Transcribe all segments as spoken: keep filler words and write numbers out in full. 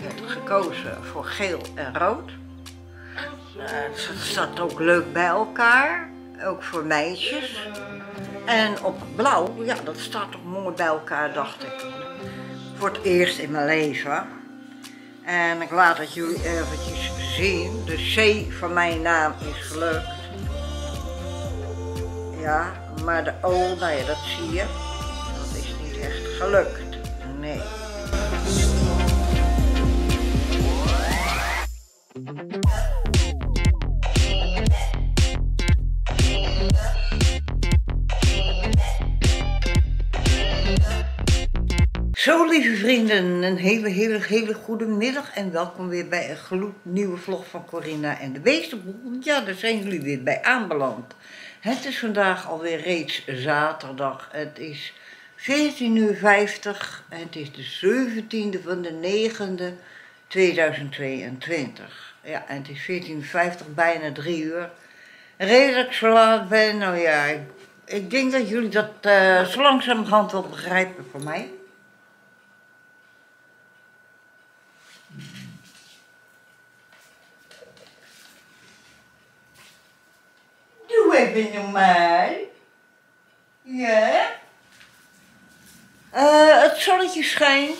heb gekozen voor geel en rood. Ze uh, zat ook leuk bij elkaar, ook voor meisjes. En op blauw, ja, dat staat toch mooi bij elkaar, dacht ik. Voor het eerst in mijn leven. En ik laat het jullie eventjes zien. De C van mijn naam is gelukt. Ja, maar de O, nou ja, dat zie je. Dat is niet echt gelukt. Nee. Zo, lieve vrienden, een hele, hele, hele goede middag en welkom weer bij een gloednieuwe vlog van Coriena en de Beestenboel. Ja, daar zijn jullie weer bij aanbeland. Het is vandaag alweer reeds zaterdag. Het is veertien uur vijftig en het is de zeventiende van de negende tweeduizend tweeëntwintig. Ja, en het is veertien uur vijftig, bijna drie uur. Redelijk zo laat ben, nou ja, ik, ik denk dat jullie dat uh, zo langzamerhand wel begrijpen van mij. Even normaal. Ja. Uh, het zonnetje schijnt.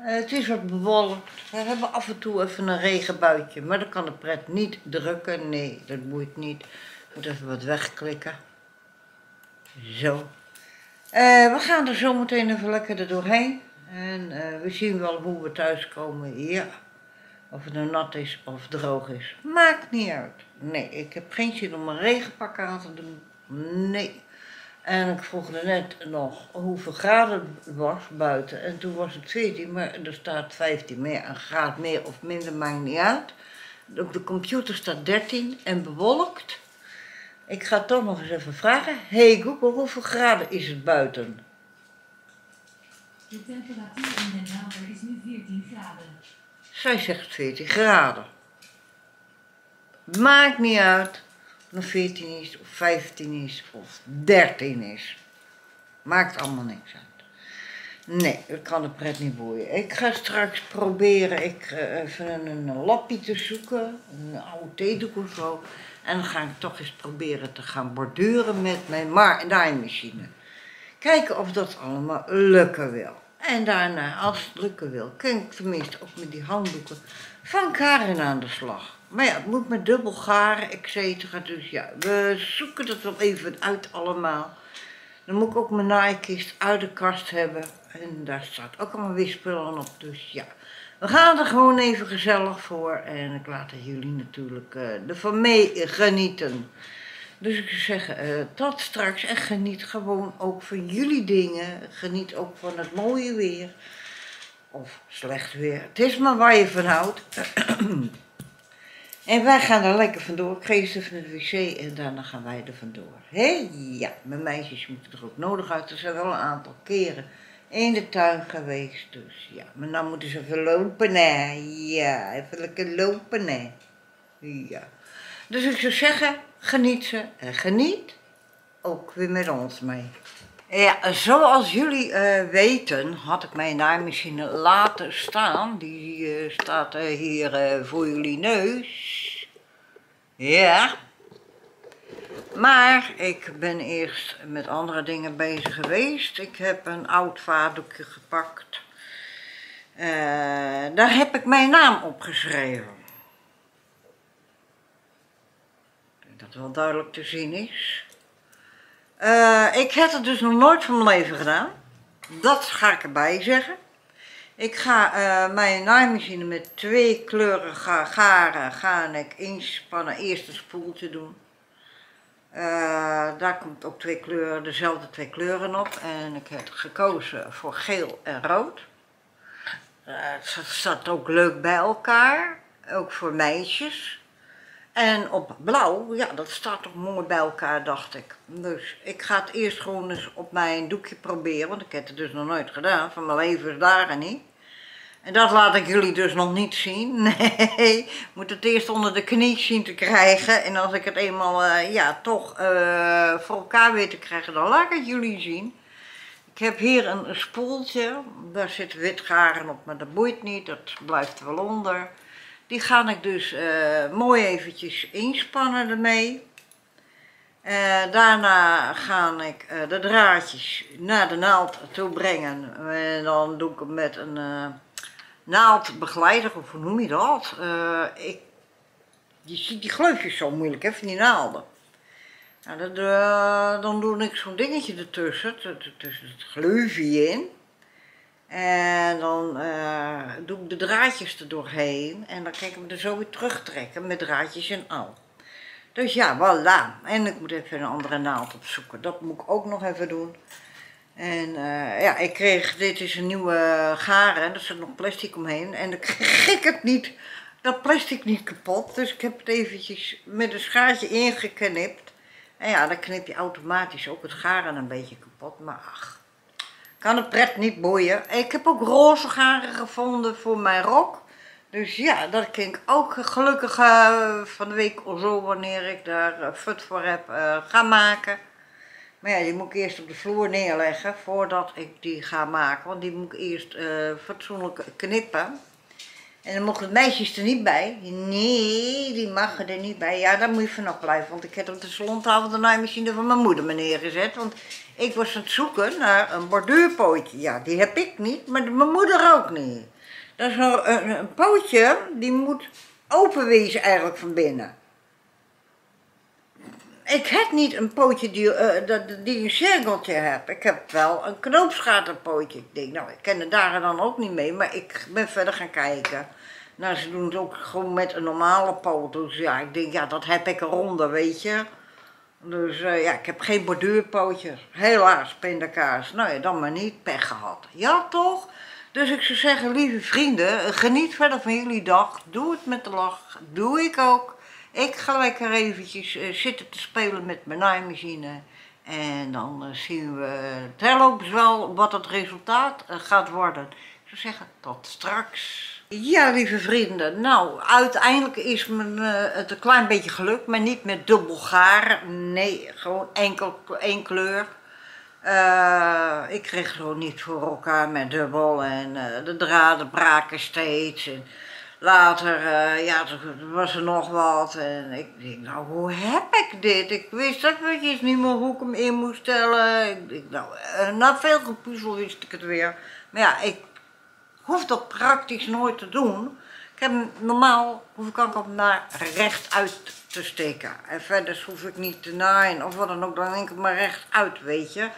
Uh, het is wat bewolkt. We hebben af en toe even een regenbuitje. Maar dat kan de pret niet drukken. Nee, dat boeit niet. Ik moet even wat wegklikken. Zo. Uh, we gaan er zo meteen even lekker er doorheen. En uh, we zien wel hoe we thuis komen. Ja. Of het nou nat is of droog is. Maakt niet uit. Nee, ik heb geen zin om een regenpak aan te doen. Nee. En ik vroeg er net nog hoeveel graden het was buiten. En toen was het veertien, maar er staat vijftien meer. Een graad meer of minder maakt niet uit. Op de computer staat dertien en bewolkt. Ik ga toch nog eens even vragen. Hey Google, hoeveel graden is het buiten? De temperatuur in Den Haag is nu veertien graden. Zij zegt veertien graden. Maakt niet uit of het veertien is, of vijftien is, of dertien is. Maakt allemaal niks uit. Nee, dat kan de pret niet boeien. Ik ga straks proberen ik, uh, even een lapje te zoeken, een oude theedoek of zo. En dan ga ik toch eens proberen te gaan borduren met mijn naaimachine. Kijken of dat allemaal lukken wil. En daarna, als het lukken wil, kan ik tenminste ook met die handdoeken van Karen aan de slag. Maar ja, het moet met dubbel garen, et cetera. Dus ja, we zoeken dat wel even uit allemaal. Dan moet ik ook mijn naaikist uit de kast hebben. En daar staat ook allemaal weer spullen op. Dus ja, we gaan er gewoon even gezellig voor. En ik laat jullie natuurlijk uh, ervan mee genieten. Dus ik zou zeggen, uh, tot straks. En geniet gewoon ook van jullie dingen. Geniet ook van het mooie weer. Of slecht weer. Het is maar waar je van houdt. En wij gaan er lekker vandoor. Ik ga eerst even naar de wc en daarna gaan wij er vandoor. Hé, ja, mijn meisjes moeten er ook nodig uit. Er zijn wel een aantal keren in de tuin geweest. Dus ja, maar nou moeten ze even lopen, hè. Ja, even lekker lopen, hè. Ja. Dus ik zou zeggen, geniet ze en geniet ook weer met ons mee. Ja, zoals jullie uh, weten had ik mijn naaimachine laten staan. Die uh, staat uh, hier uh, voor jullie neus. Ja. Maar ik ben eerst met andere dingen bezig geweest. Ik heb een oud vaatdoekje gepakt. Uh, daar heb ik mijn naam op geschreven. Dat wel duidelijk te zien is. Uh, ik heb het dus nog nooit van mijn leven gedaan. Dat ga ik erbij zeggen. Ik ga uh, mijn naaimachine met twee kleuren ga, garen ga ik inspannen. Eerst een spoeltje doen. Uh, daar komt ook twee kleuren, dezelfde twee kleuren op. En ik heb gekozen voor geel en rood. Uh, het staat ook leuk bij elkaar. Ook voor meisjes. En op blauw, ja, dat staat toch mooi bij elkaar, dacht ik. Dus ik ga het eerst gewoon eens op mijn doekje proberen, want ik heb het dus nog nooit gedaan. Van mijn leven is daar en niet. En dat laat ik jullie dus nog niet zien. Nee, ik moet het eerst onder de knie zien te krijgen. En als ik het eenmaal, uh, ja, toch uh, voor elkaar weet te krijgen, dan laat ik het jullie zien. Ik heb hier een spoeltje, daar zit wit garen op, maar dat boeit niet, dat blijft er wel onder. Die ga ik dus uh, mooi eventjes inspannen ermee. Uh, daarna ga ik uh, de draadjes naar de naald toe brengen en dan doe ik hem met een uh, naaldbegeleider, of hoe noem je dat? Uh, ik, je ziet die gleufjes zo moeilijk, hè, van die naalden. Nou, dat, uh, dan doe ik zo'n dingetje ertussen, tussen het gleufje in. En dan uh, doe ik de draadjes er doorheen en dan kan ik hem er zo weer terugtrekken met draadjes en al. Dus ja, voilà. En ik moet even een andere naald opzoeken. Dat moet ik ook nog even doen. En uh, ja, ik kreeg, dit is een nieuwe garen, er zit nog plastic omheen. En dan kreeg ik het niet, dat plastic niet kapot. Dus ik heb het eventjes met een schaartje ingeknipt. En ja, dan knip je automatisch ook het garen een beetje kapot. Maar ach, kan de pret niet boeien. Ik heb ook roze garen gevonden voor mijn rok. Dus ja, dat kan ik ook gelukkig uh, van de week of zo, wanneer ik daar uh, fut voor heb, uh, gaan maken. Maar ja, die moet ik eerst op de vloer neerleggen voordat ik die ga maken. Want die moet ik eerst uh, fatsoenlijk knippen. En dan mogen de meisjes er niet bij. Nee, die mag er niet bij. Ja, daar moet je vanaf blijven. Want ik heb op de salontafel de naaimachine van mijn moeder neergezet. Want ik was aan het zoeken naar een borduurpootje. Ja, die heb ik niet, maar mijn moeder ook niet. Dat is een, een, een pootje, die moet open wezen eigenlijk van binnen. Ik heb niet een pootje die, uh, die, die een cirkeltje heeft. Ik heb wel een knoopsgatenpootje. Ik denk, nou, ik ken de dagen dan ook niet mee, maar ik ben verder gaan kijken. Nou, ze doen het ook gewoon met een normale poot. Dus ja, ik denk, ja, dat heb ik eronder, weet je. Dus uh, ja, ik heb geen borduurpootje. Helaas, pindakaas. Nou ja, dan maar niet. Pech gehad. Ja, toch? Dus ik zou zeggen, lieve vrienden, geniet verder van jullie dag. Doe het met de lach. Doe ik ook. Ik ga lekker eventjes zitten te spelen met mijn naaimachine. En dan zien we terloops wel wat het resultaat gaat worden. Ik zou zeggen, tot straks. Ja, lieve vrienden. Nou, uiteindelijk is men, uh, het een klein beetje gelukt. Maar niet met dubbel garen. Nee, gewoon enkel, één kleur. Uh, ik kreeg het niet voor elkaar met dubbel en uh, de draden braken steeds en later uh, ja, was er nog wat en ik denk, nou, hoe heb ik dit? Ik wist eventjes niet meer hoe ik hem in moest stellen. Ik denk, nou, uh, na veel gepuzzel wist ik het weer, maar ja, ik hoef dat praktisch nooit te doen. Ik heb, normaal hoef ik ook naar recht uit te steken. En verder hoef ik niet te naaien of wat dan ook. Dan denk ik maar recht uit, weet je. Ik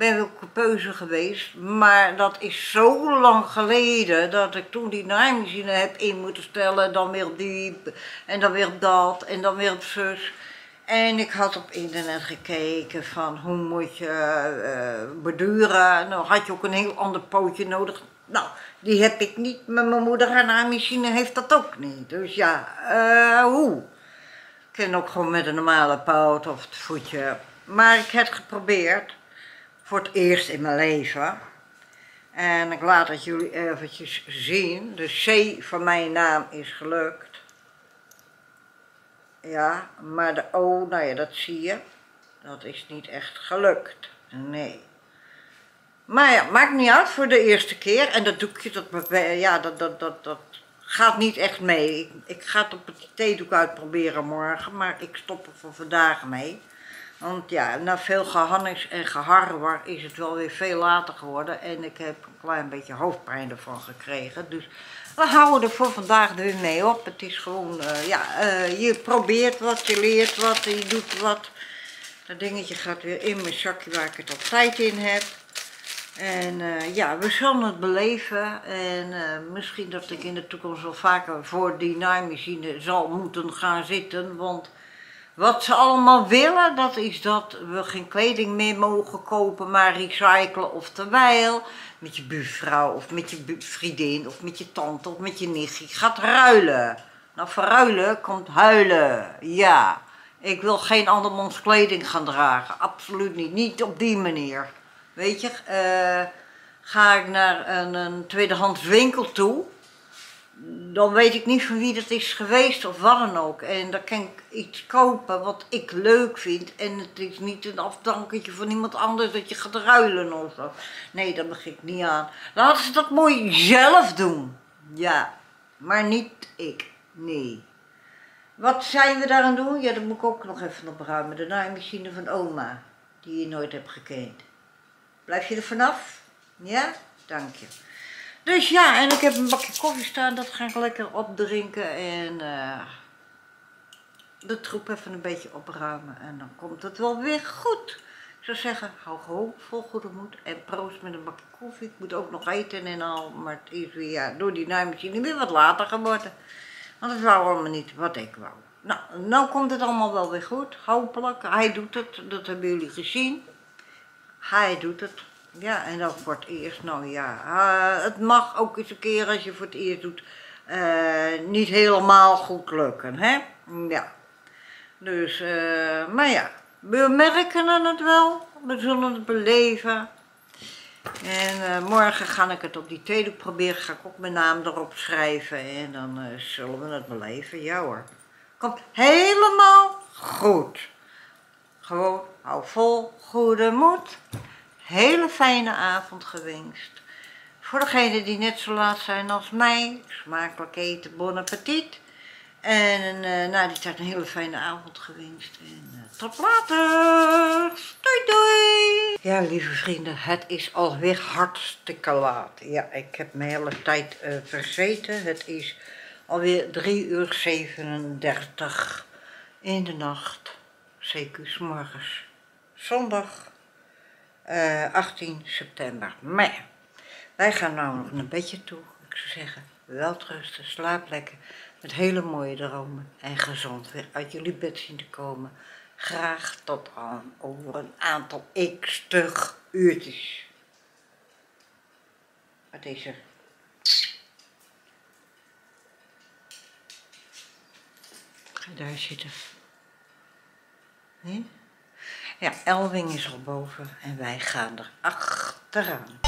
ben wel coupeuze geweest. Maar dat is zo lang geleden dat ik toen die naaimachine heb in moeten stellen. Dan weer op die en dan weer op dat en dan weer op zus. En ik had op internet gekeken van hoe moet je uh, beduren. Nou had je ook een heel ander pootje nodig. Nou, die heb ik niet, maar mijn moeder en haar machine heeft dat ook niet. Dus ja, uh, hoe? Ik kan ook gewoon met een normale poot of het voetje. Maar ik heb het geprobeerd. Voor het eerst in mijn leven. En ik laat het jullie eventjes zien. De C van mijn naam is gelukt. Ja, maar de O, nou ja, dat zie je. Dat is niet echt gelukt. Nee. Maar ja, maakt niet uit voor de eerste keer. En dat doekje, dat, ja, dat, dat, dat, dat gaat niet echt mee. Ik, ik ga het op het theedoek uitproberen morgen, maar ik stop er voor vandaag mee. Want ja, na veel gehannis en geharwar is het wel weer veel later geworden. En ik heb een klein beetje hoofdpijn ervan gekregen. Dus we houden er voor vandaag weer mee op. Het is gewoon, uh, ja, uh, je probeert wat, je leert wat, je doet wat. Dat dingetje gaat weer in mijn zakje waar ik het altijd in heb. En uh, ja, we zullen het beleven en uh, misschien dat ik in de toekomst wel vaker voor die naaimachine zal moeten gaan zitten. Want wat ze allemaal willen, dat is dat we geen kleding meer mogen kopen, maar recyclen of terwijl. Met je buurvrouw of met je vriendin of met je tante of met je nichtje. Je gaat ruilen. Nou, voor ruilen komt huilen, ja. Ik wil geen andermans kleding gaan dragen, absoluut niet. Niet op die manier. Weet je, uh, ga ik naar een, een tweedehands winkel toe, dan weet ik niet van wie dat is geweest of wat dan ook. En dan kan ik iets kopen wat ik leuk vind. En het is niet een afdankertje van iemand anders dat je gaat ruilen of zo. Nee, dat begin ik niet aan. Laten ze dat mooi zelf doen. Ja, maar niet ik. Nee. Wat zijn we daaraan doen? Ja, dat moet ik ook nog even opruimen. De naaimachine van oma, die je nooit hebt gekend. Blijf je er vanaf? Ja? Dank je. Dus ja, en ik heb een bakje koffie staan, dat ga ik lekker opdrinken en uh, de troep even een beetje opruimen en dan komt het wel weer goed. Ik zou zeggen, hou gewoon vol goede moed en proost met een bakje koffie. Ik moet ook nog eten en al, maar het is weer ja, door die naaimachine weer wat later geworden. Want het wou allemaal niet wat ik wou. Nou, nou komt het allemaal wel weer goed, hopelijk. Hij doet het, dat hebben jullie gezien. Hij doet het. Ja, en ook voor het eerst, nou ja, uh, het mag ook eens een keer als je voor het eerst doet, uh, niet helemaal goed lukken, hè? Ja. Dus, uh, maar ja, we merken het wel, we zullen het beleven. En uh, morgen ga ik het op die theedoek proberen, ga ik ook mijn naam erop schrijven en dan uh, zullen we het beleven, ja hoor. Komt helemaal goed. Gewoon, hou vol, goede moed. Hele fijne avond gewenst. Voor degenen die net zo laat zijn als mij, smakelijk eten, bon appetit. En uh, na die tijd een hele fijne avond gewenst. En uh, tot later. Doei doei. Ja, lieve vrienden, het is alweer hartstikke laat. Ja, ik heb mijn hele tijd uh, verzeten. Het is alweer drie uur zevenendertig in de nacht. C Q's morgens. Zondag. Uh, achttien september. Maar ja, wij gaan nou nog naar bedje toe. Ik zou zeggen, welterusten, slaap lekker. Met hele mooie dromen en gezond weer uit jullie bed zien te komen. Graag tot aan over een aantal x-tig uurtjes. Wat is er? Ga daar zitten. Nee? Ja, Elwing is al boven en wij gaan er achteraan.